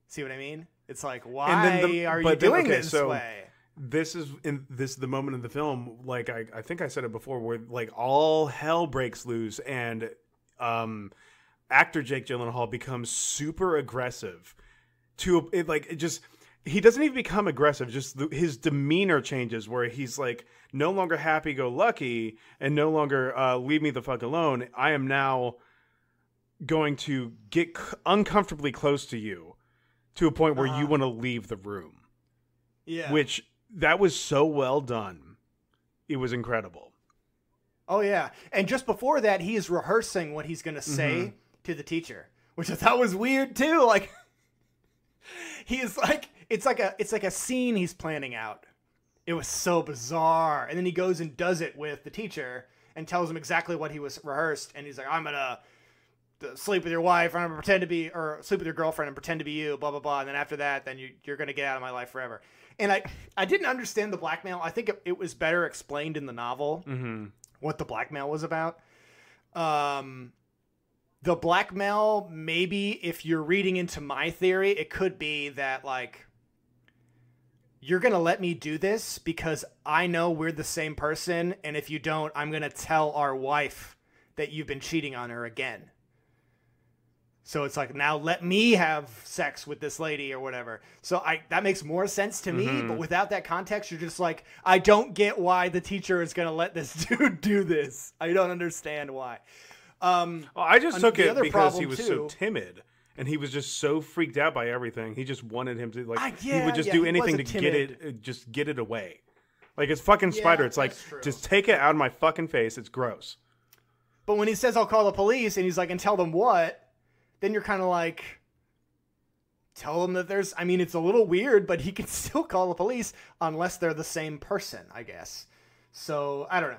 See what I mean? It's like, why are you doing this way? This is the moment in the film, like I think I said it before, where like all hell breaks loose and actor Jake Gyllenhaal becomes super aggressive. He doesn't even become aggressive. Just his demeanor changes where he's like no longer happy-go-lucky and no longer leave me the fuck alone. I am now going to get uncomfortably close to you to a point where you want to leave the room. Yeah. That was so well done. It was incredible. Oh, yeah. And just before that, he is rehearsing what he's going to say to the teacher, which I thought was weird, too. Like, he is like, it's like a scene he's planning out. It was so bizarre. And then he goes and does it with the teacher and tells him exactly what he was rehearsed. And he's like, I'm going to sleep with your wife, and I'm gonna pretend to be, or sleep with your girlfriend and pretend to be you, blah blah blah. And then after that, then you're gonna get out of my life forever. And I didn't understand the blackmail. I think it was better explained in the novel what the blackmail was about. The blackmail, maybe if you're reading into my theory, it could be that like you're gonna let me do this because I know we're the same person, and if you don't, I'm gonna tell our wife that you've been cheating on her again. So it's like, now let me have sex with this lady or whatever. So that makes more sense to me. But without that context, you're just like, I don't get why the teacher is going to let this dude do this. I don't understand why. I just took it because he was so timid and he was just so freaked out by everything. He just wanted him to like, he would just do anything to get it away. Like it's fucking Spider. It's like, just take it out of my fucking face. It's gross. But when he says, I'll call the police and he's like, and tell them what? Then you're kind of like, tell them that there's, I mean, it's a little weird, but he can still call the police unless they're the same person, I guess. So I don't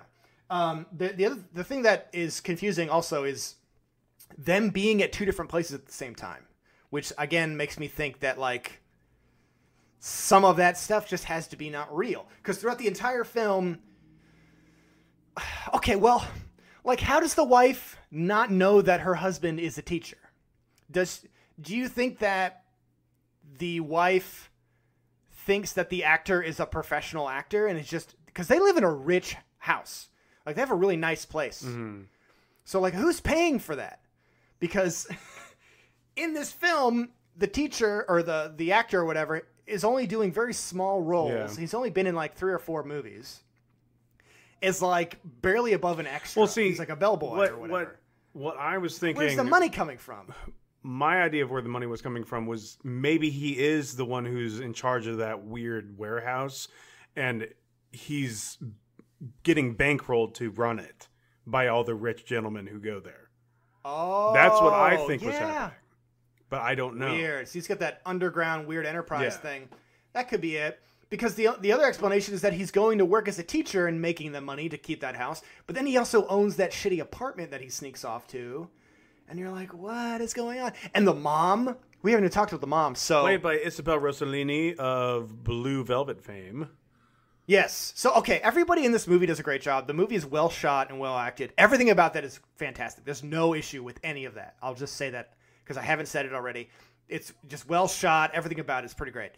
know. The thing that is confusing also is them being at two different places at the same time, which again makes me think that like some of that stuff just has to be not real. Because throughout the entire film, okay, well, like how does the wife not know that her husband is a teacher? Do you think that the wife thinks that the actor is a professional actor and it's just because they live in a rich house? Like they have a really nice place. So like who's paying for that? Because in this film, the teacher or the actor or whatever is only doing very small roles. Yeah. He's only been in like 3 or 4 movies. It's like barely above an extra. Well, see, he's like a bellboy or whatever. What I was thinking, where's the money coming from? My idea of where the money was coming from was maybe he is the one who's in charge of that weird warehouse and he's getting bankrolled to run it by all the rich gentlemen who go there. Oh, that's what I think was happening. But I don't know. Weird. So he's got that underground weird enterprise thing. That could be it. Because the other explanation is that he's going to work as a teacher and making the money to keep that house. But then he also owns that shitty apartment that he sneaks off to. And you're like, what is going on? And the mom? We haven't even talked about the mom. So played by Isabel Rossellini of Blue Velvet fame. Yes. So, okay, everybody in this movie does a great job. The movie is well shot and well acted. Everything about that is fantastic. There's no issue with any of that. I'll just say that because I haven't said it already. It's just well shot. Everything about it is pretty great.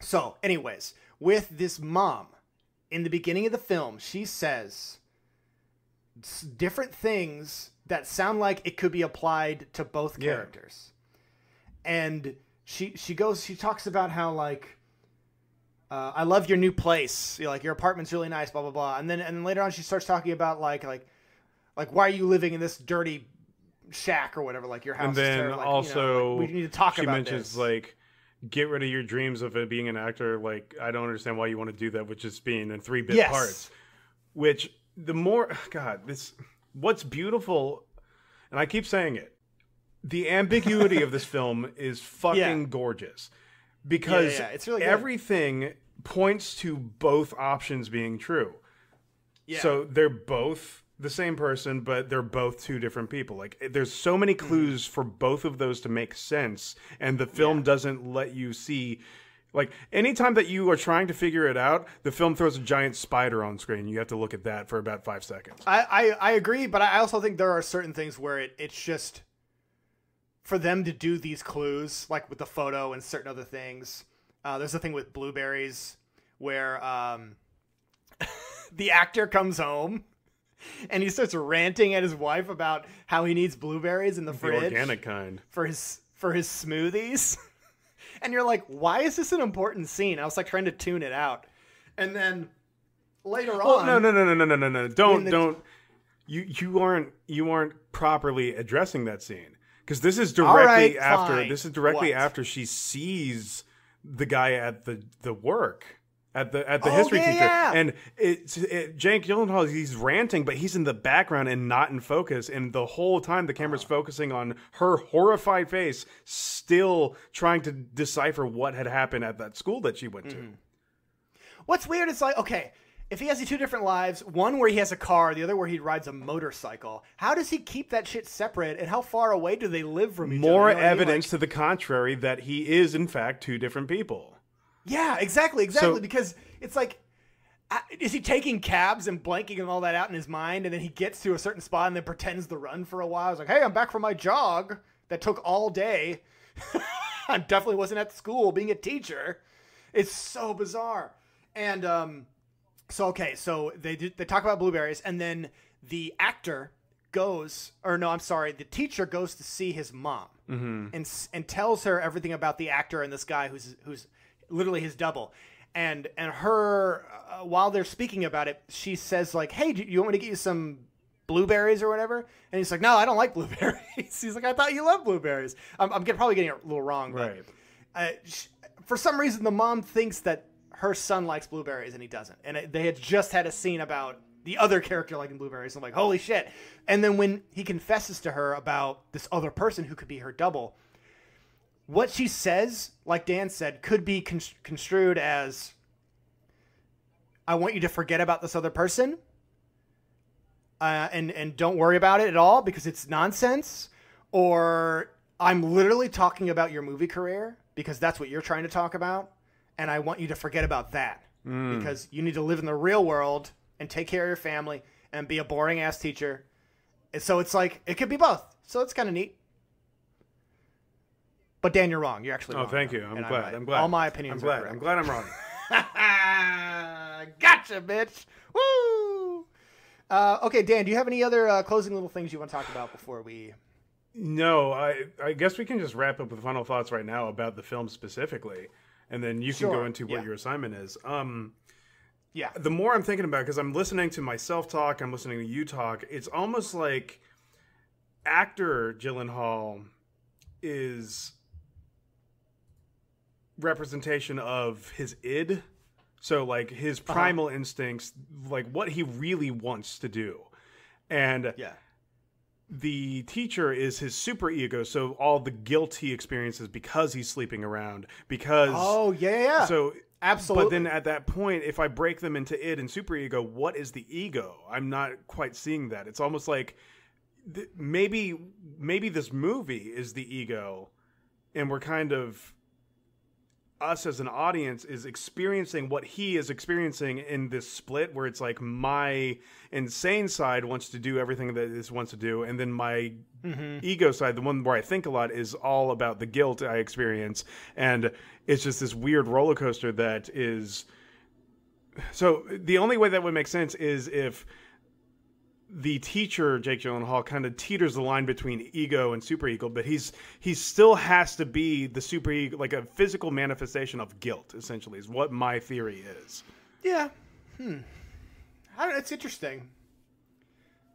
So, anyways, with this mom, in the beginning of the film, she says different things that sound like it could be applied to both characters. And she talks about how, like, I love your new place. You know, like, your apartment's really nice, blah, blah, blah. And then later on she starts talking about, like why are you living in this dirty shack or whatever? Like, your house is terrible. And then also, we need to talk about this. She mentions, like, get rid of your dreams of being an actor. Like, I don't understand why you want to do that, which is being in 3-bit parts. Which, the more... God, this... What's beautiful... And I keep saying it. The ambiguity of this film is fucking gorgeous. Because It's really everything good. Points to both options being true. Yeah. So they're both the same person, but they're both two different people. Like, there's so many clues for both of those to make sense, and the film doesn't let you see... Like, anytime that you are trying to figure it out, the film throws a giant spider on screen. You have to look at that for about 5 seconds. I agree, but I also think there are certain things where it's just... For them to do these clues, like with the photo and certain other things, there's a thing with blueberries where the actor comes home and he starts ranting at his wife about how he needs blueberries in the fridge, organic kind, for his smoothies. And you're like, why is this an important scene? I was like trying to tune it out, and then later on, no, don't. You aren't properly addressing that scene. Because this is directly after she sees the guy at the work at the history teacher, and it's Jake Gyllenhaal. He's ranting, but he's in the background and not in focus. And the whole time, the camera's focusing on her horrified face, still trying to decipher what had happened at that school that she went to. What's weird is, like, okay, if he has two different lives, one where he has a car, the other where he rides a motorcycle, how does he keep that shit separate, and how far away do they live from each other? More evidence to the contrary that he is, in fact, two different people. Yeah, exactly. So, because it's like, is he taking cabs and blanking and all that out in his mind, and then he gets to a certain spot and then pretends to run for a while? It's like, hey, I'm back from my jog that took all day. I definitely wasn't at school being a teacher. It's so bizarre. And, so, okay, so they talk about blueberries, and then the actor goes, or no, I'm sorry, the teacher goes to see his mom and tells her everything about the actor and this guy who's literally his double. And her, while they're speaking about it, she says, like, hey, do you want me to get you some blueberries or whatever? And he's like, no, I don't like blueberries. He's like, I thought you loved blueberries. I'm probably getting it a little wrong. Right. But, for some reason, the mom thinks that her son likes blueberries and he doesn't. And they had just had a scene about the other character liking blueberries. I'm like, holy shit. And then when he confesses to her about this other person who could be her double, what she says, like Dan said, could be construed as, I want you to forget about this other person. And don't worry about it at all because it's nonsense. Or I'm literally talking about your movie career because that's what you're trying to talk about. And I want you to forget about that because you need to live in the real world and take care of your family and be a boring ass teacher. And so it's like, it could be both. So it's kind of neat. But Dan, you're wrong. You're actually wrong. Oh, thank you. I'm glad. All my opinions are correct. I'm glad I'm wrong. Gotcha, bitch. Woo! Okay, Dan, do you have any other closing little things you want to talk about before we... No, I guess we can just wrap up with final thoughts right now about the film specifically. And then you can go into what your assignment is. The more I'm thinking about, because I'm listening to myself talk, I'm listening to you talk, it's almost like actor Gyllenhaal is representation of his id. So, like, his primal instincts, like, what he really wants to do. And... yeah. The teacher is his superego, so all the guilt he experiences because he's sleeping around, because... Oh, yeah. So, absolutely. But then at that point, if I break them into id and superego, what is the ego? I'm not quite seeing that. It's almost like maybe this movie is the ego, and we're kind of... us as an audience is experiencing what he is experiencing in this split where it's like my insane side wants to do everything that this wants to do. And then my ego side, the one where I think a lot, is all about the guilt I experience. And it's just this weird roller coaster that is... So the only way that would make sense is if the teacher, Jake Gyllenhaal, kind of teeters the line between ego and superego, but he still has to be the superego, like a physical manifestation of guilt, essentially, is what my theory is. Yeah. It's interesting.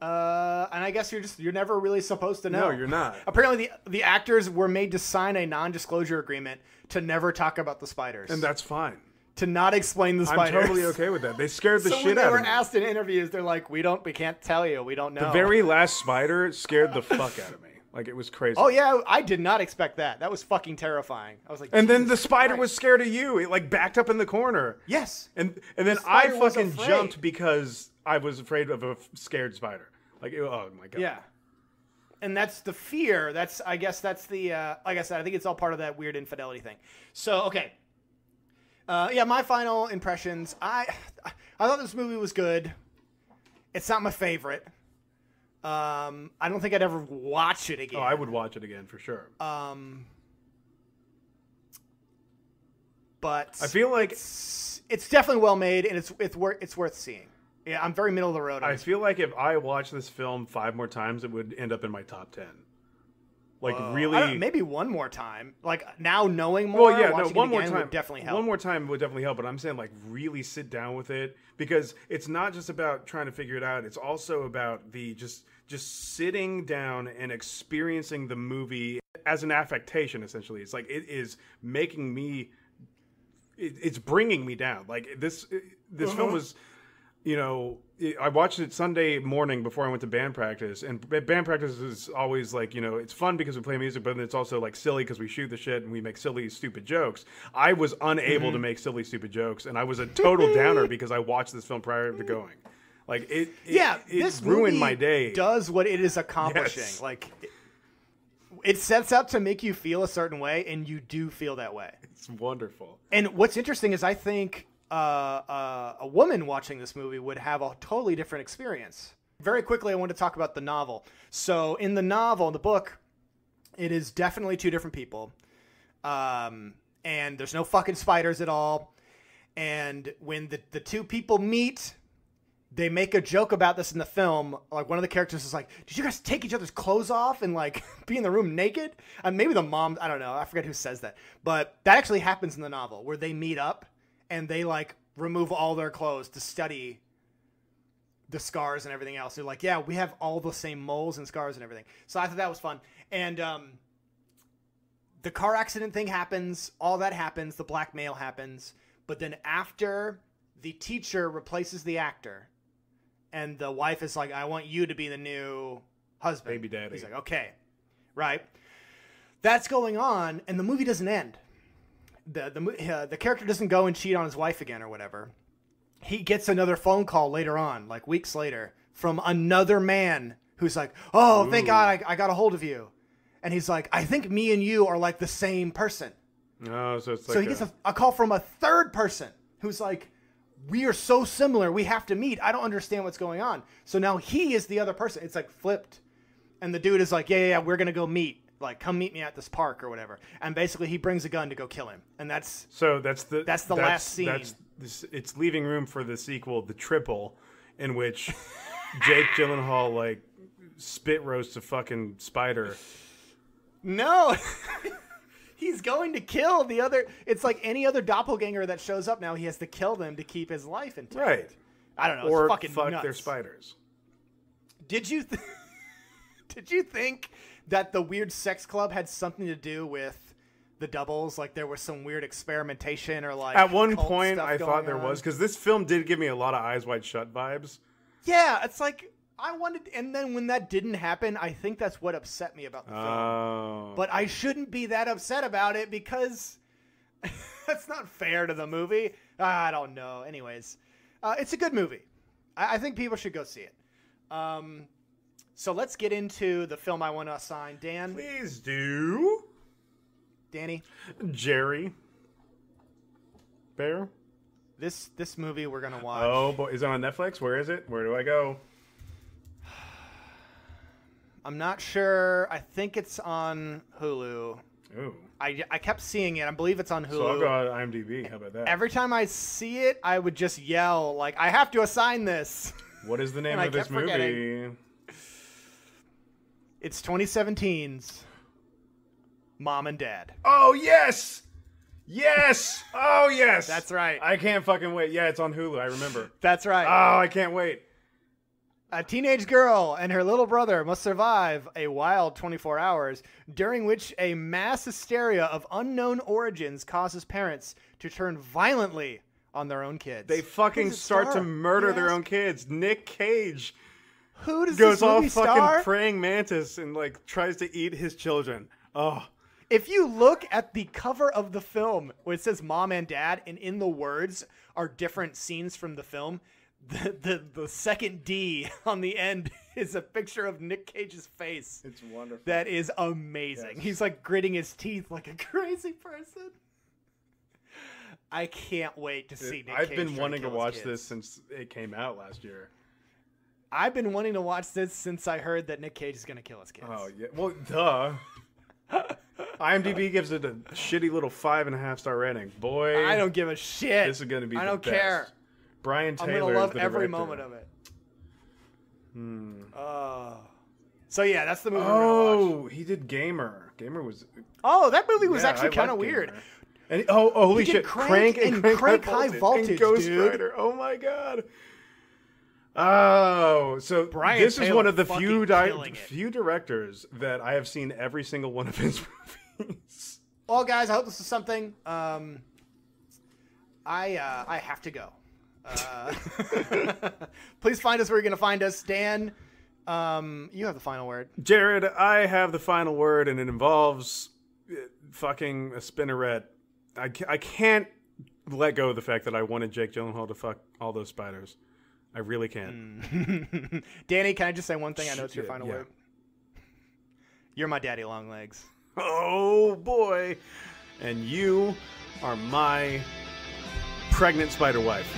And I guess you're never really supposed to know. No, you're not. Apparently the actors were made to sign a non-disclosure agreement to never talk about the spiders. And that's fine. To not explain the spiders. I'm totally okay with that. They scared the shit out of me. So when they were asked in interviews, they're like, we can't tell you. We don't know. The very last spider scared the fuck out of me. Like, it was crazy. Oh, yeah. I did not expect that. That was fucking terrifying. I was like, and then the spider was scared of you. It, like, backed up in the corner. Yes. And then I fucking jumped because I was afraid of a scared spider. Like, oh, my God. Yeah. And that's the fear. That's, I guess that's the, like I said, I think it's all part of that weird infidelity thing. So, okay. Yeah, my final impressions. I thought this movie was good. It's not my favorite. I don't think I'd ever watch it again. Oh, I would watch it again for sure. But I feel like it's definitely well made, and it's worth seeing. Yeah, I'm very middle of the road. I feel like if I watched this film 5 more times, it would end up in my top 10. Like, really, maybe one more time. Like, now knowing more, well, yeah, no, one more time would definitely help. One more time would definitely help. But I'm saying, like, really sit down with it, because it's not just about trying to figure it out. It's also about the just sitting down and experiencing the movie as an affectation. Essentially, it's like it is making me. It's bringing me down. Like this film was. You know, I watched it Sunday morning before I went to band practice, and band practice is always like, you know, it's fun because we play music, but then it's also like silly because we shoot the shit and we make silly, stupid jokes. I was unable to make silly, stupid jokes, and I was a total downer because I watched this film prior to going. Like, this ruined my day. Does what it is accomplishing. Yes. Like, it sets out to make you feel a certain way, and you do feel that way. It's wonderful. And what's interesting is I think... a woman watching this movie would have a totally different experience. Very quickly, I want to talk about the novel. So in the novel, the book, it is definitely 2 different people. And there's no fucking spiders at all. And when the 2 people meet, they make a joke about this in the film. Like, one of the characters is like, did you guys take each other's clothes off and, like, be in the room naked? And maybe the mom, I don't know. I forget who says that. But that actually happens in the novel, where they meet up. And they, like, remove all their clothes to study the scars and everything else. They're like, yeah, we have all the same moles and scars and everything. So I thought that was fun. And the car accident thing happens. All that happens. The blackmail happens. But then after, the teacher replaces the actor. And the wife is like, I want you to be the new husband. Baby daddy. He's like, okay. Right. That's going on. And the movie doesn't end. The character doesn't go and cheat on his wife again or whatever. He gets another phone call later on, like weeks later, from another man who's like, oh, thank God I got a hold of you. And he's like, I think me and you are like the same person. Oh, so it's like he gets a call from a third person who's like, we are so similar. We have to meet. I don't understand what's going on. So now he is the other person. It's like flipped. And the dude is like, yeah, we're going to go meet. Like, come meet me at this park or whatever. And basically he brings a gun to go kill him. And that's the last scene. It's leaving room for the sequel, The Triple, in which Jake Gyllenhaal, like, spit roasts a fucking spider. No. He's going to kill the other. It's like any other doppelganger that shows up now. He has to kill them to keep his life intact. Right. I don't know. Or it's fucking nuts. Their spiders. Did you think that the weird sex club had something to do with the doubles? Like, there was some weird experimentation or, like, at one point I thought there was, because this film did give me a lot of Eyes Wide Shut vibes. Yeah, it's like I wanted, and then when that didn't happen, I think that's what upset me about the film. But I shouldn't be that upset about it, because that's not fair to the movie. I don't know. Anyways, it's a good movie. I think people should go see it. So let's get into the film I want to assign. Dan. Please do. Danny. Jerry. Bear. This movie we're going to watch. Oh, boy. Is it on Netflix? Where is it? Where do I go? I'm not sure. I think it's on Hulu. Ooh. I kept seeing it. I believe it's on Hulu. So I'll go on IMDb. How about that? Every time I see it, I would just yell, like, I have to assign this. What is the name of this movie? Forgetting. It's 2017's Mom and Dad. Oh, yes! Yes! Oh, yes! That's right. I can't fucking wait. Yeah, it's on Hulu. I remember. That's right. Oh, I can't wait. A teenage girl and her little brother must survive a wild 24 hours, during which a mass hysteria of unknown origins causes parents to turn violently on their own kids. They fucking start to murder their own kids. Nick Cage. Who does this movie star? Goes all fucking praying mantis and like tries to eat his children. Oh. If you look at the cover of the film where it says Mom and Dad, and in the words are different scenes from the film, the second D on the end is a picture of Nick Cage's face. It's wonderful. That is amazing. Yes. He's like gritting his teeth like a crazy person. I can't wait to see Nick Cage. I've been wanting to watch this since it came out last year. I've been wanting to watch this since I heard that Nick Cage is going to kill his kids. Oh, yeah. Well, duh. IMDb gives it a shitty little 5.5-star rating. Boy. I don't give a shit. This is going to be I don't care. Brian Taylor. I'm going to love every moment of it. Hmm. So, yeah, that's the movie we're going to watch. He did Gamer. Gamer was... Oh, that movie was actually kind of weird. And holy shit. Crank High Voltage, and Ghost Rider. Oh, my God. Oh, so Brian this Taylor is one of the few directors that I have seen every single one of his movies. Well, guys, I hope this is something. I have to go. Please find us where you're going to find us. Dan, you have the final word. Jared, I have the final word, and it involves fucking a spinneret. I can't let go of the fact that I wanted Jake Gyllenhaal to fuck all those spiders. I really can't. Mm. Danny, can I just say one thing? I know it's your final word. You're my daddy long legs. Oh, boy. And you are my pregnant spider wife.